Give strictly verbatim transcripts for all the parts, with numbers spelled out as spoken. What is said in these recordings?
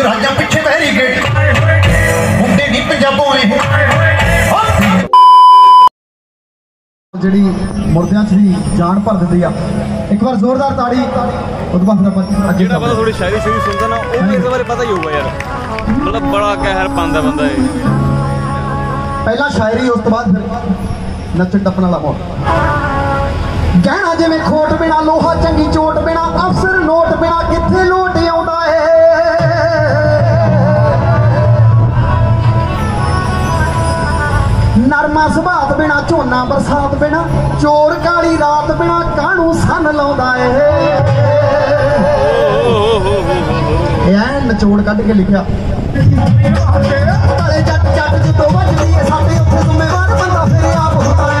राजा पिछे बैरीगेट मुंडे नहीं पंजाबों ने जी मुर्दियां च भी जान भर दी आ। एक बार जोरदार ताड़ी उस बाद जो बंदा थोड़ी शायरी शायरी सुनता ना वो भी इस बारे पता ही होगा यार, मतलब बड़ा कहर पांदा बंदा है। पहला शायरी उस बाद फिर नचन टप्पन वाला माहौल। गहना जिवें खोट बिना लोहा चंगी चोट बिना अफसर नोट बिना किथे लोट आउंदा है। नरमा सुभात बिना झोना बरसात बिना चोर काली रात बिना कानू सन लाउंदा है। नचोड़ कट के लिखा जट जट जो बजदी है साडे उत्थे जिम्मेवार बंदा फिर आप हुताया।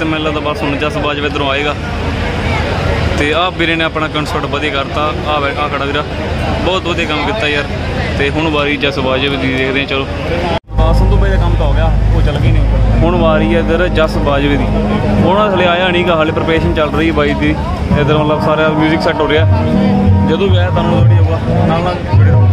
तो मैं लगता बस हूँ जस बाजवा इधरों आएगा। तो आप वीरे ने अपना कंसर्ट वधिया करता, आ खड़ा वीरा बहुत वधिया काम किया यार। तो हूँ बारी जस बाजवा की देखते हैं। चलो संधू भाई का काम तो हो गया, वो चल गई नहीं। हूँ बारी है इधर जस बाजवे की, उन्होंने हले आया नहीं गा, हाले प्रिपरेशन चल रही बाई की। इधर मतलब सारा म्यूजिक सैट हो रहा है, जो भी आया तुम थोड़ी होगा।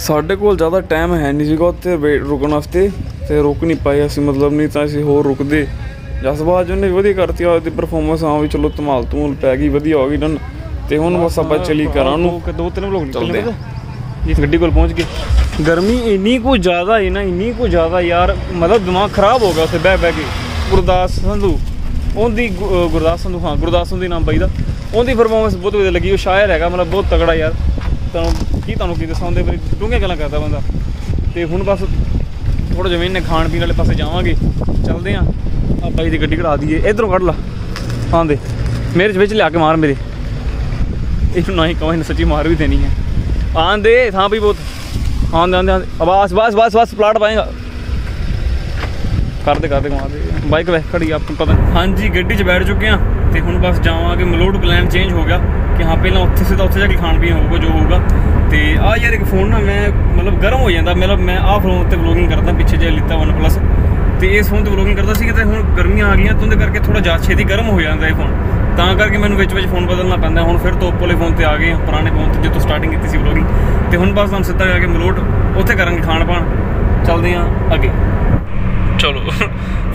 साढ़े को ज़्यादा टाइम है नहीं सीगा उत्थे रुकण वास्ते, तो रुक नहीं पाए असी, मतलब नहीं तो असी होर रुकते। जस बाजवा ने वधिया करती आपकी परफॉर्मेंस, हाँ भी चलो धमाल धमूल पै गई, वधिया हो गई डन। तो हुण बस आपां चली घरां नूं, दो तीन लोग निकलदे इस गड्डी कोल पहुँच गए। गर्मी इन्नी को ज़्यादा है ना, इन्नी को ज़्यादा यार, मतलब दिमाग खराब हो गया उत्थे बह बह के। गुरदास संधू उनकी गुरदास संधू हाँ गुरदास संधू नाम पाई दा, उनकी परफॉर्मेंस बहुत वधिया लगी। वो शायर हैगा मतलब बहुत तगड़ा यार, तुहानूं की तुहानूं की दस्सां, उहदे बारे डूंघियां गल्लां करदा बंदा। ते हुण बस थोड़ा जिवें इन्ने खाण पीण वाले पासे जावांगे, चलदे आं। आ बाई दी गड्डी कढा दीए, इधरों कढ ला आं दे मेरे विच लिया के मार मेरे, इहनूं ना ही कहो, इहनूं सच्ची मार भी देनी है। आं दे थां भी बहुत आं दे आं दे बस बस बस बस प्लाट पाएगा करते करते मार दे बाइक वैसे खड़ी आपको पता। हाँ जी गड्डी च बैठ चुके हैं, तो हुण बस जावांगे मलोट। प्लान चेंज हो गया कि हाँ पहला उत्थे सीधा उत्थे जाके खान पीन होगा जो होगा। तो आ यार एक फ़ोन ना मैं मतलब गर्म हो जाता, मतलब मैं आ फोन उत्ते ब्लॉगिंग करता, पिछे जो लिता वन प्लस, तो इस फोन तो ब्लॉगिंग करता सी। तो हुण गर्मियां आ गई तो उनके करके थोड़ा ज़्यादा छेती गर्म हो जाता है फोन। ਤਾਂ ਕਰਕੇ ਮੈਨੂੰ ਵਿੱਚ ਵਿੱਚ फ़ोन बदलना पैंदा। ਹੁਣ फिर तो ओप्पो वाले फोन से आ गए, पुराने फोन से जितों स्टार्टिंग की ब्लॉगिंग तो हूँ बस हम सीधा जाके मलोट उत्थे करांगे खाण पान। चलते हाँ अगे, चलो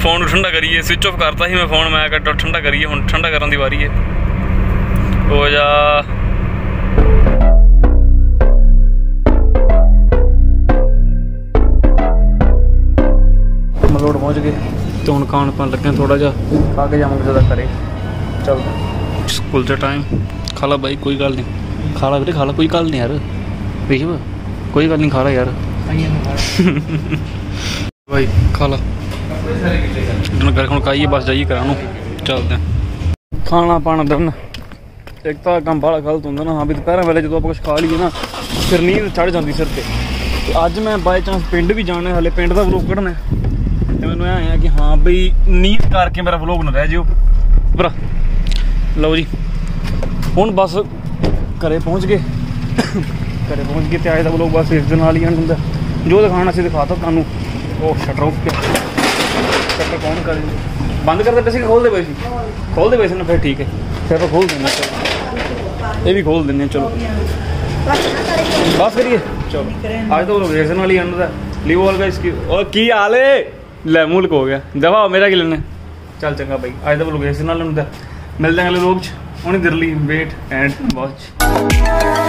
फोन ठंडा करिए। स्विच ऑफ करता ही मैं फोन, मैं कट ठंडा करिए, हुण ठंडा करन दी वारी है। हो जा मलोट पहुँच गए तो हम खाण पान लगे, थोड़ा जहा खा के जावे ज़्यादा करे। चल स्कूल का टाइम, खा ला भाई कोई गल नहीं, खा ला बेटे खा ला कोई गल नहीं यार, विशव कोई गल नहीं खा ला यार भाई खा ला हम खाइए बस जाइए करानू। चलते खाना पाना दिन एक तो काम बड़ा गलत होंगे ना। हाँ भी दोपहर वेले जो आप कुछ खा लीए ना फिर नींद चढ़ जाती सिर पर। अज मैं बाय चांस पिंड भी जाना, हाले पिंड का व्लॉग कढ़ना है तो मैंने ऐ है कि हाँ बई नींद करके मेरा व्लॉग ना रह जाओ भरा। लो जी हूँ बस घरे पहुँच गए, घरे पहुँच गए तो अज का व्लॉग बस इस दिन ही एंड होंगे। जो दिखाना अस दिखाता थानू। ओह शटर ऑफ पे, शटर कौन कर बंद करते पैसे खोलते पे सी, खोलते पे से ना फिर ठीक है, शटर खोल दें, ये भी खोल दें। चलो बस करिए, चलो अज तो व्लॉग इस दिन ही एंड होंगे। लिव ऑल गाइस, की हाल है लै मुल्क हो गया दवा मेरा कि लेना। चल चंगा भाई अज का व्लॉग इस दिन ही एंड होंगे, मिलते हैं अगले व्लॉग च। उन्हीं देर लिए वेट एंड वॉच।